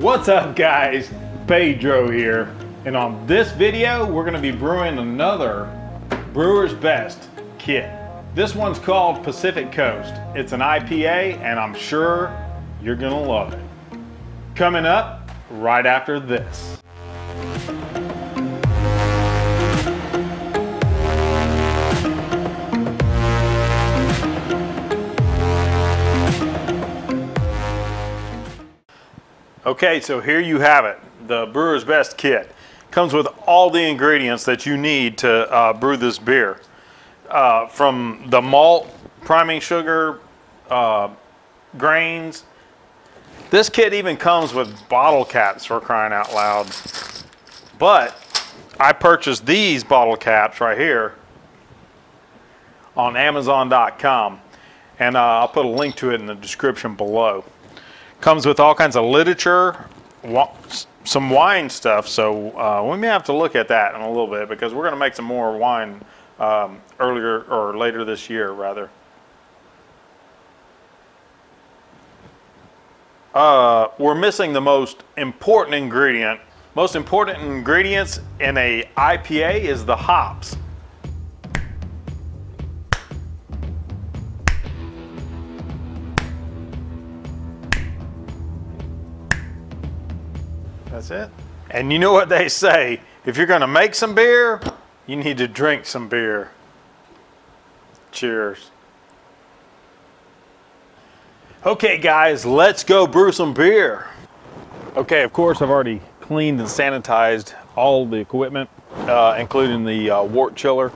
What's up guys, Pedro here, and on this video we're going to be brewing another Brewer's Best kit. This one's called Pacific Coast. It's an IPA and I'm sure you're going to love it. Coming up right after this. Okay, so here you have it, the Brewer's Best kit. Comes with all the ingredients that you need to brew this beer. From the malt, priming sugar, grains. This kit even comes with bottle caps, for crying out loud. But I purchased these bottle caps right here on Amazon.com. And I'll put a link to it in the description below. Comes with all kinds of literature, some wine stuff, so we may have to look at that in a little bit because we're going to make some more wine later this year, rather. We're missing the most important ingredient. Most important ingredients in a IPA is the hops. That's it. And you know what they say, if you're going to make some beer, you need to drink some beer. Cheers. Okay guys, let's go brew some beer. Okay, of course I've already cleaned and sanitized all the equipment, including the wort chiller.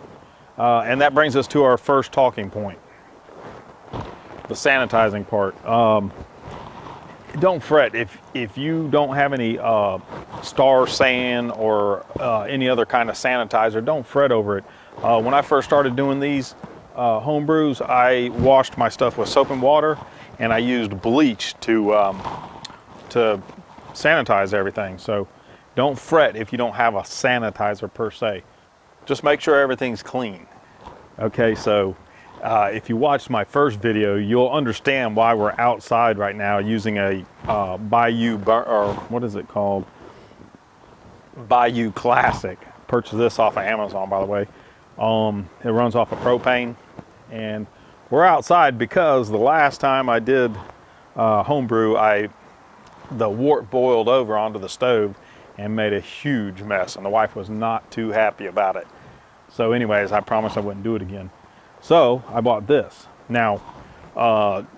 And that brings us to our first talking point, the sanitizing part. Don't fret if you don't have any Star San or any other kind of sanitizer. Don't fret over it. When I first started doing these home brews, I washed my stuff with soap and water, and I used bleach to sanitize everything. So don't fret if you don't have a sanitizer per se. Just make sure everything's clean. Okay, so. If you watched my first video, you'll understand why we're outside right now using a Bayou Classic. Purchased this off of Amazon, by the way. It runs off of propane, and we're outside because the last time I did homebrew, the wort boiled over onto the stove and made a huge mess, and the wife was not too happy about it. So anyways, I promised I wouldn't do it again. So I bought this. Now, the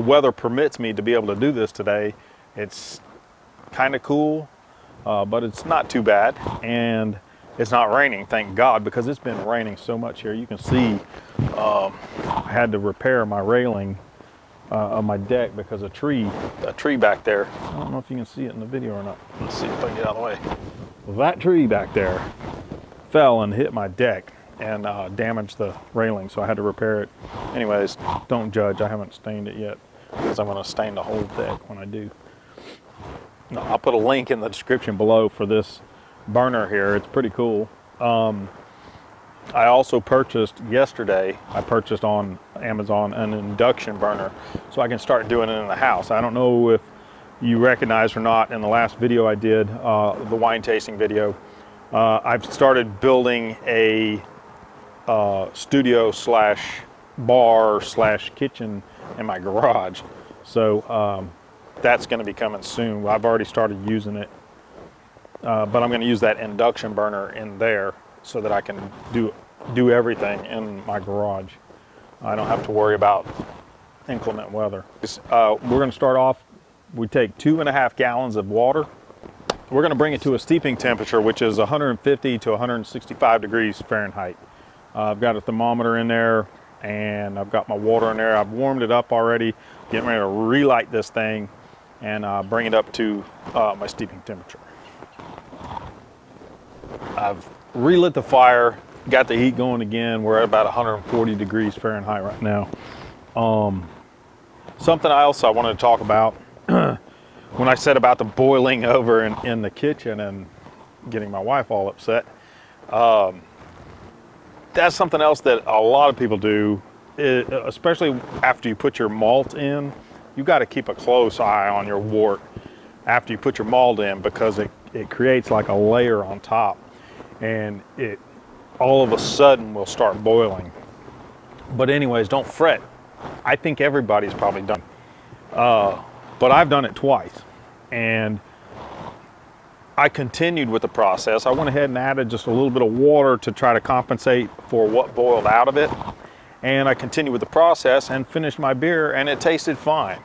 weather permits me to be able to do this today. It's kind of cool, but it's not too bad. And it's not raining, thank God, because it's been raining so much here. You can see I had to repair my railing on my deck because a tree back there. I don't know if you can see it in the video or not. Let's see if I can get out of the way. Well, that tree back there fell and hit my deck and damaged the railing, so I had to repair it. Anyways, don't judge, I haven't stained it yet because I'm gonna stain the whole deck when I do. No, I'll put a link in the description below for this burner here. It's pretty cool. I also purchased yesterday, on Amazon an induction burner so I can start doing it in the house. I don't know if you recognize or not in the last video I did, the wine tasting video, I've started building a studio slash bar slash kitchen in my garage, so that's going to be coming soon. I've already started using it, but I'm going to use that induction burner in there so that I can do everything in my garage. I don't have to worry about inclement weather. We're going to start off. We take 2.5 gallons of water. We're going to bring it to a steeping temperature, which is 150 to 165 degrees Fahrenheit. I've got a thermometer in there and I've got my water in there. I've warmed it up already, getting ready to relight this thing and bring it up to my steeping temperature. I've relit the fire, got the heat going again. We're at about 140 degrees Fahrenheit right now. Something else I wanted to talk about when I said about the boiling over in the kitchen and getting my wife all upset. That's something else that a lot of people do, especially after you put your malt in. You got to keep a close eye on your wort. after you put your malt in, because it creates like a layer on top, and it all of a sudden will start boiling. But anyways, don't fret. I think everybody's probably done it. But I've done it twice, and I continued with the process. I went ahead and added just a little bit of water to try to compensate for what boiled out of it. And I continued with the process and finished my beer, and it tasted fine.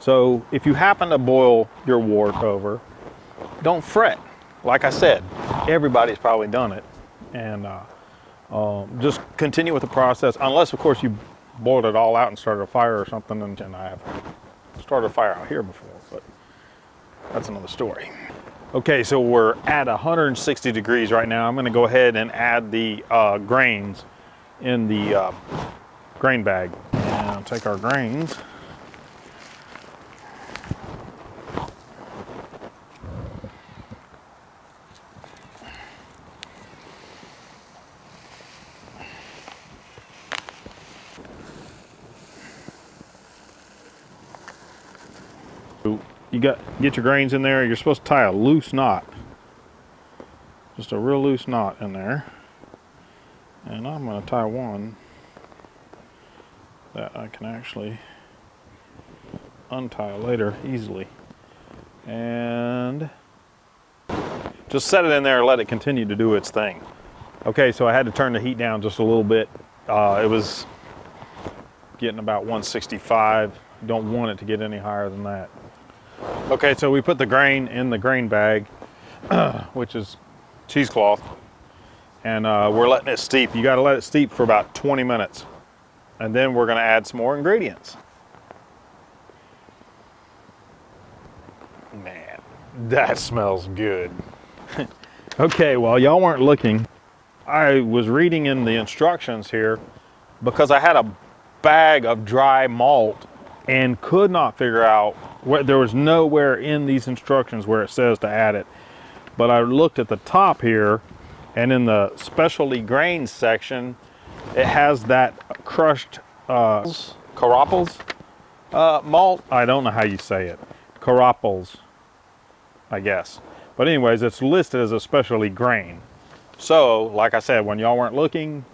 So if you happen to boil your wort over, don't fret. Like I said, everybody's probably done it. And just continue with the process, unless of course you boiled it all out and started a fire or something. And I have started a fire out here before, but that's another story. Okay, so we're at 160 degrees right now. I'm gonna go ahead and add the grains in the grain bag. And I'll take our grains. You get your grains in there. You're supposed to tie a loose knot, just a real loose knot in there. And I'm going to tie one that I can actually untie later easily. And just set it in there and let it continue to do its thing. Okay, so I had to turn the heat down just a little bit. It was getting about 165. You don't want it to get any higher than that. Okay, so we put the grain in the grain bag, which is cheesecloth, and we're letting it steep. You gotta let it steep for about 20 minutes. And then we're gonna add some more ingredients. Man, that smells good. Okay, well, y'all weren't looking. I was reading in the instructions here because I had a bag of dry malt and could not figure out where, there was nowhere in these instructions where it says to add it. But I looked at the top here, and in the specialty grains section, it has that crushed carapels malt. I don't know how you say it. Carapels, I guess. But anyways, it's listed as a specialty grain. So, like I said, when y'all weren't looking,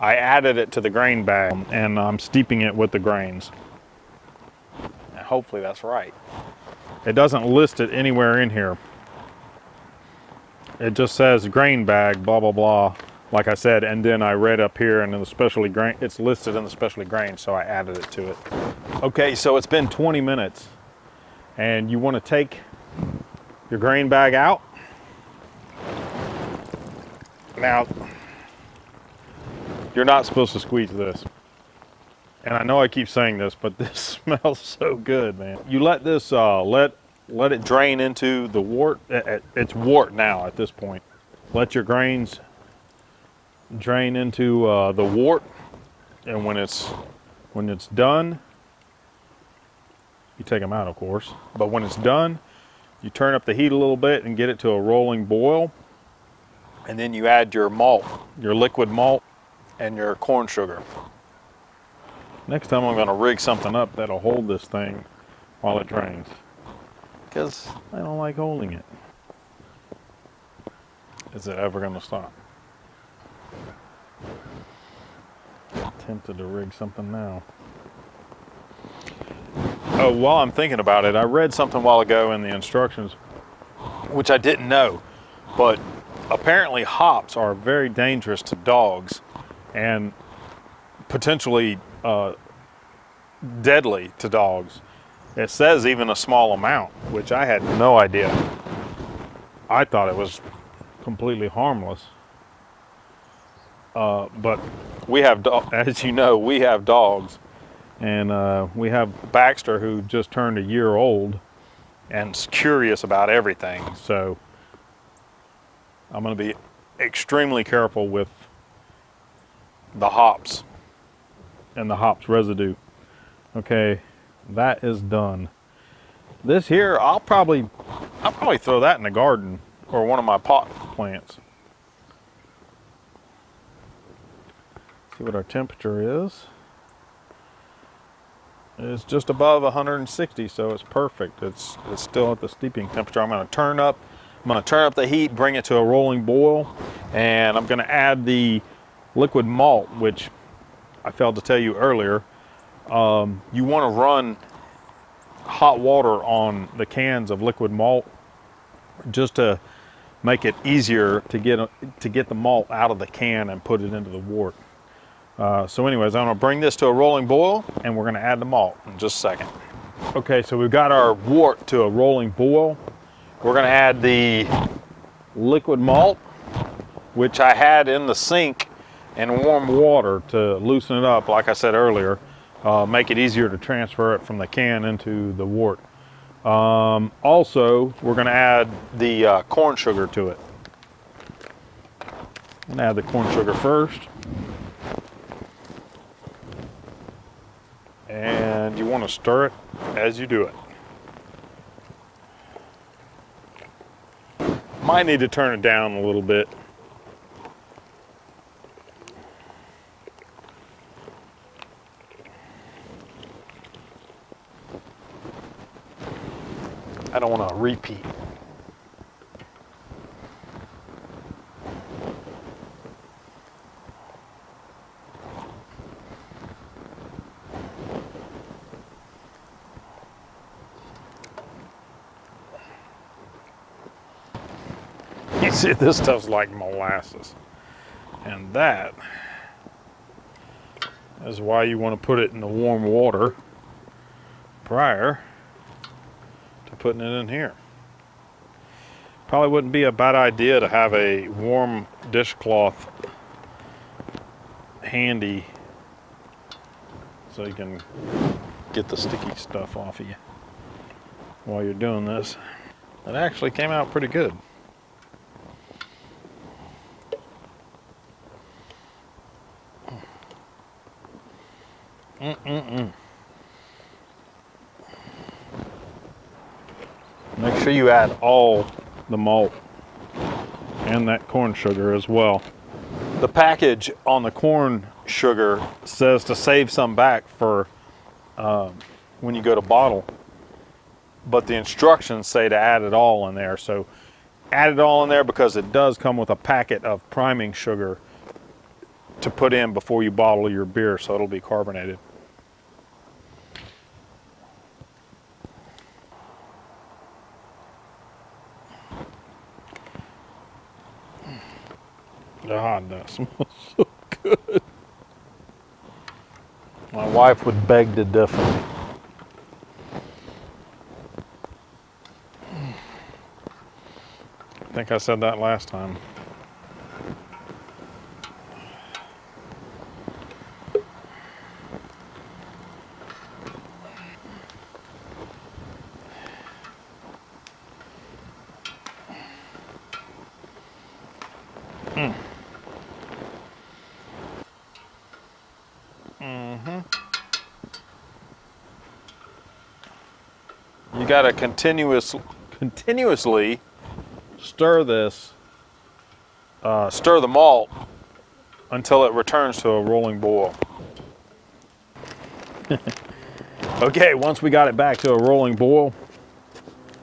I added it to the grain bag, and I'm steeping it with the grains. Hopefully that's right. It doesn't list it anywhere in here. It just says grain bag, blah, blah, blah. Like I said, and then I read up here, and in the specialty grain, it's listed in the specialty grain, so I added it to it. Okay, so it's been 20 minutes, and you want to take your grain bag out. Now, you're not supposed to squeeze this. And I know I keep saying this, but this smells so good, man. You let this, let it drain into the wort. It's wort now at this point. Let your grains drain into the wort, and when it's done, you take them out, of course. But when it's done, you turn up the heat a little bit and get it to a rolling boil, and then you add your malt, your liquid malt, and your corn sugar. Next time I'm gonna rig something up that'll hold this thing while it drains, because I don't like holding it. Is it ever gonna stop? I'm tempted to rig something now. Oh, while I'm thinking about it, I read something a while ago in the instructions, which I didn't know, but apparently hops are very dangerous to dogs and potentially deadly to dogs. It says even a small amount, which I had no idea. I thought it was completely harmless. But we have, as you know, we have dogs, and we have Baxter, who just turned a year old and's curious about everything. So I'm going to be extremely careful with the hops and the hops residue. Okay, that is done. This here, I'll probably throw that in the garden or one of my pot plants. See what our temperature is. is just above 160, so it's perfect. It's still at the steeping temperature. I'm going to turn up the heat, bring it to a rolling boil, and I'm going to add the liquid malt, which I failed to tell you earlier. You want to run hot water on the cans of liquid malt just to make it easier to get the malt out of the can and put it into the wort. So anyways, I'm going to bring this to a rolling boil, and we're going to add the malt in just a second. Okay, so we've got our wort to a rolling boil. We're going to add the liquid malt, which I had in the sink and warm water to loosen it up, like I said earlier, make it easier to transfer it from the can into the wort. Also, we're going to add the corn sugar to it. I'm going to add the corn sugar first. And you want to stir it as you do it. Might need to turn it down a little bit. I don't want to repeat. You see, this stuff's like molasses. And that is why you want to put it in the warm water prior to putting it in here. Probably wouldn't be a bad idea to have a warm dishcloth handy so you can get the sticky stuff off of you while you're doing this. It actually came out pretty good. Make sure you add all the malt and that corn sugar as well. The package on the corn sugar says to save some back for when you go to bottle, but the instructions say to add it all in there. So add it all in there because it does come with a packet of priming sugar to put in before you bottle your beer, so it'll be carbonated. God, that smells so good. My wife would beg to differ. I think I said that last time. You got to continuously stir this, stir the malt until it returns to a rolling boil. Okay, once we got it back to a rolling boil,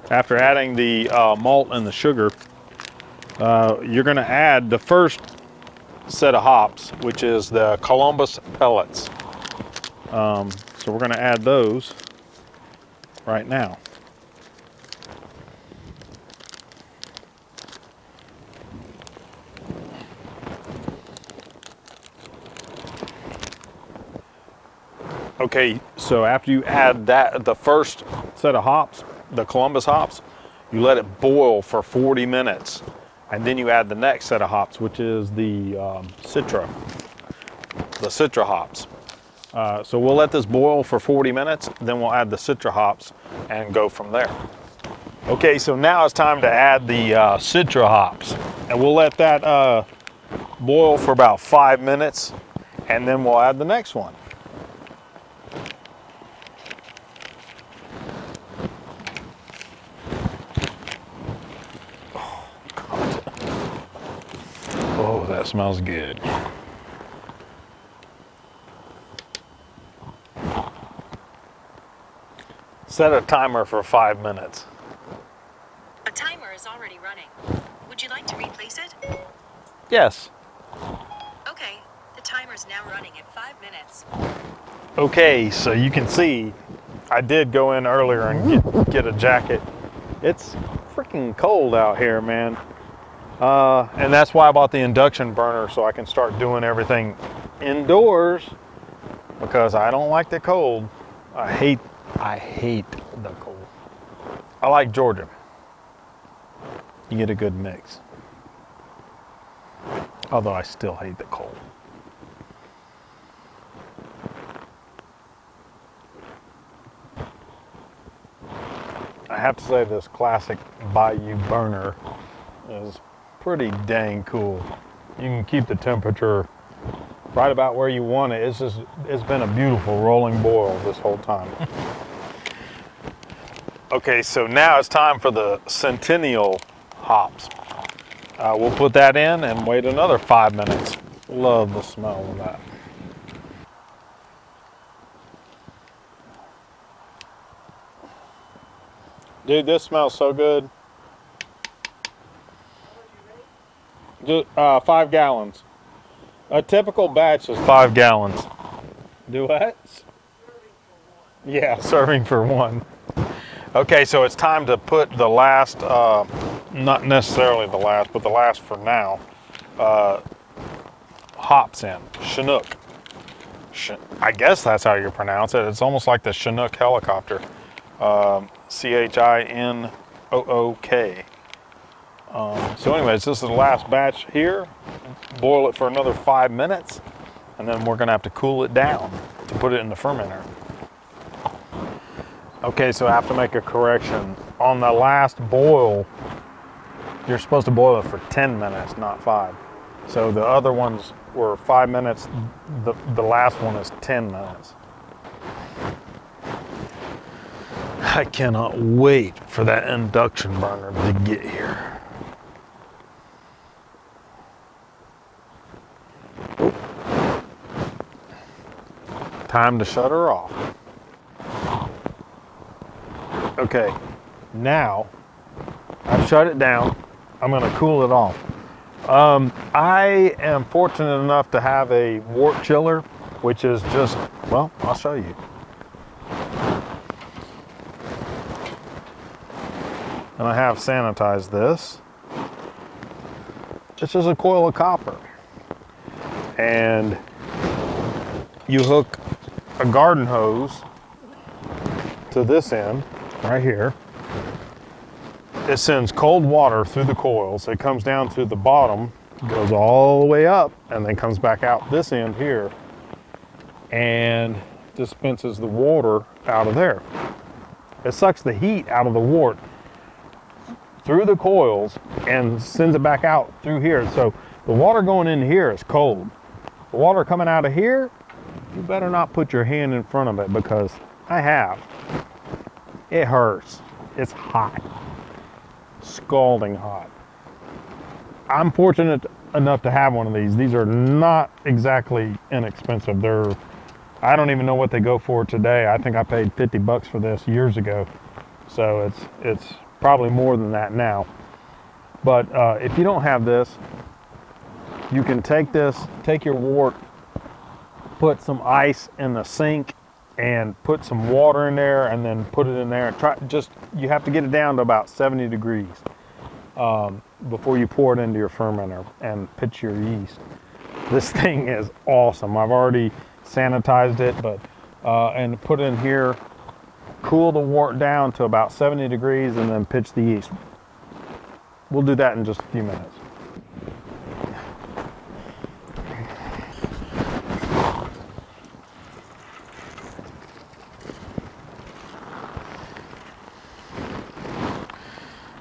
after adding the malt and the sugar, you're going to add the first set of hops, which is the Columbus pellets. So we're going to add those right now. Okay, so after you add that, the first set of hops, the Columbus hops, you let it boil for 40 minutes. And then you add the next set of hops, which is the Citra hops. So we'll let this boil for 40 minutes, then we'll add the Citra hops and go from there. Okay, so now it's time to add the Citra hops. And we'll let that boil for about 5 minutes, and then we'll add the next one. Smells good. Set a timer for 5 minutes. A timer is already running. Would you like to replace it? Yes. Okay, the timer is now running at 5 minutes. Okay, so you can see I did go in earlier and get a jacket. It's freaking cold out here, man. And that's why I bought the induction burner, so I can start doing everything indoors, because I don't like the cold. I hate the cold. I like Georgia. You get a good mix. Although I still hate the cold. I have to say this classic Bayou burner is pretty dang cool. You can keep the temperature right about where you want it. It's just, it's been a beautiful rolling boil this whole time. Okay, so now it's time for the Centennial hops. We'll put that in and wait another 5 minutes. Love the smell of that. Dude, this smells so good. 5 gallons. A typical batch is 5 gallons. Do what? Yeah, serving for one. Okay, so it's time to put the last, not necessarily the last, but the last for now, hops in. Chinook. I guess that's how you pronounce it. It's almost like the Chinook helicopter. C-H-I-N-O-O-K. So anyways, this is the last batch here. Boil it for another 5 minutes, and then we're gonna have to cool it down to put it in the fermenter. Okay, so I have to make a correction. On the last boil, you're supposed to boil it for 10 minutes, not 5. So the other ones were 5 minutes, the last one is 10 minutes. I cannot wait for that induction burner to get here. Time to shut her off. Okay, now I've shut it down. I'm gonna cool it off. I am fortunate enough to have a wort chiller, which is just, well, I'll show you. And I have sanitized this. This is a coil of copper. And you hook a garden hose to this end right here. It sends cold water through the coils. It comes down to the bottom, goes all the way up, and then comes back out this end here and dispenses the water out of there. It sucks the heat out of the wort through the coils and sends it back out through here. So the water going in here is cold. The water coming out of here, you better not put your hand in front of it, because I have. It hurts. It's hot. Scalding hot. I'm fortunate enough to have one of these. These are not exactly inexpensive. They're, I don't even know what they go for today. I think I paid 50 bucks for this years ago. So it's probably more than that now. But if you don't have this, you can take this, take your wort, put some ice in the sink and put some water in there, and then put it in there and try, just, you have to get it down to about 70 degrees before you pour it into your fermenter and pitch your yeast. This thing is awesome. I've already sanitized it, but and put it in here, cool the wort down to about 70 degrees and then pitch the yeast. We'll do that in just a few minutes.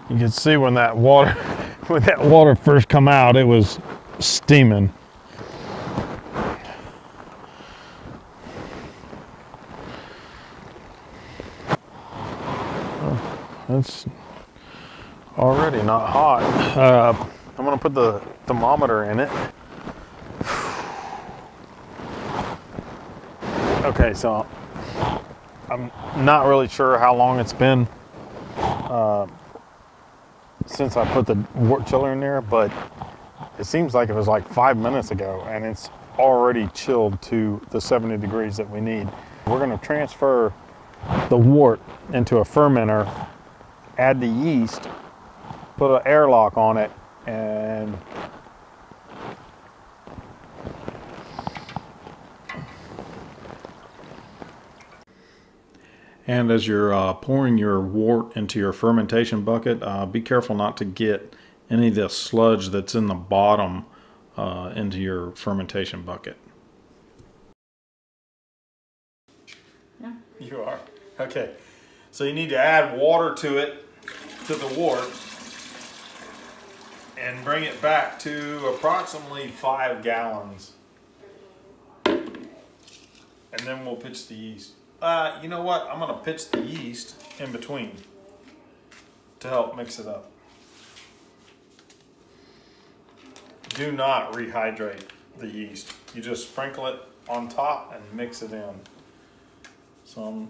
You can see when that water first come out, it was steaming. That's already not hot. I'm gonna put the thermometer in it. Okay, so I'm not really sure how long it's been since I put the wort chiller in there, but it seems like it was like 5 minutes ago and it's already chilled to the 70 degrees that we need. We're going to transfer the wort into a fermenter, add the yeast, put an airlock on it, and as you're pouring your wort into your fermentation bucket, be careful not to get any of the sludge that's in the bottom into your fermentation bucket. Yeah. You are. Okay. So you need to add water to it, to the wort, and bring it back to approximately 5 gallons. And then we'll pitch the yeast. You know what? I'm going to pitch the yeast in between to help mix it up. Do not rehydrate the yeast. You just sprinkle it on top and mix it in. So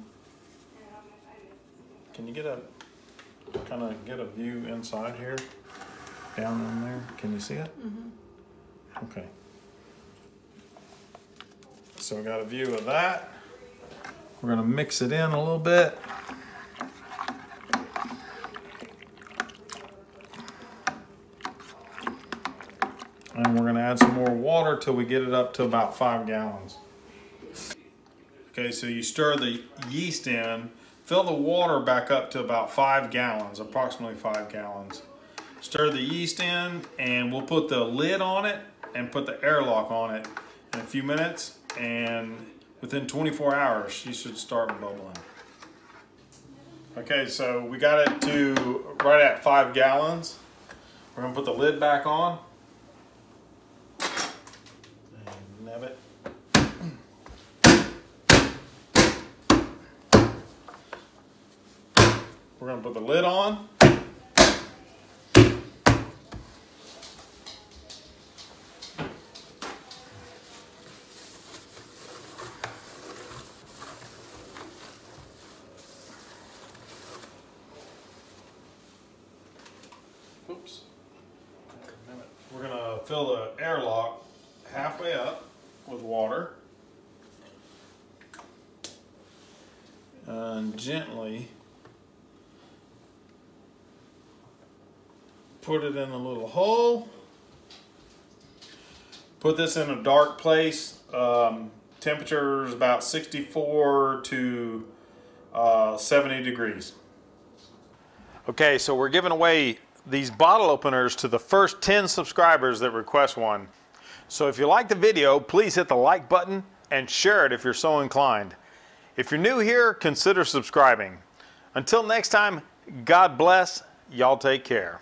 can you get a view inside here? Down in there. Can you see it? Mm-hmm. Okay. So I got a view of that. We're going to mix it in a little bit. And we're going to add some more water till we get it up to about 5 gallons. Okay, so you stir the yeast in, fill the water back up to about 5 gallons, approximately 5 gallons. Stir the yeast in, and we'll put the lid on it and put the airlock on it in a few minutes, and within 24 hours, she should start bubbling. Okay, so we got it to right at 5 gallons. We're gonna put the lid back on. And nab it. We're gonna put the lid on. Oops. We're gonna fill the airlock halfway up with water and gently put it in a little hole. Put this in a dark place. Temperature is about 64 to 70 degrees. Okay, so we're giving away these bottle openers to the first 10 subscribers that request one. So if you like the video, please hit the like button and share it if you're so inclined. If you're new here, consider subscribing. Until next time, God bless. Y'all take care.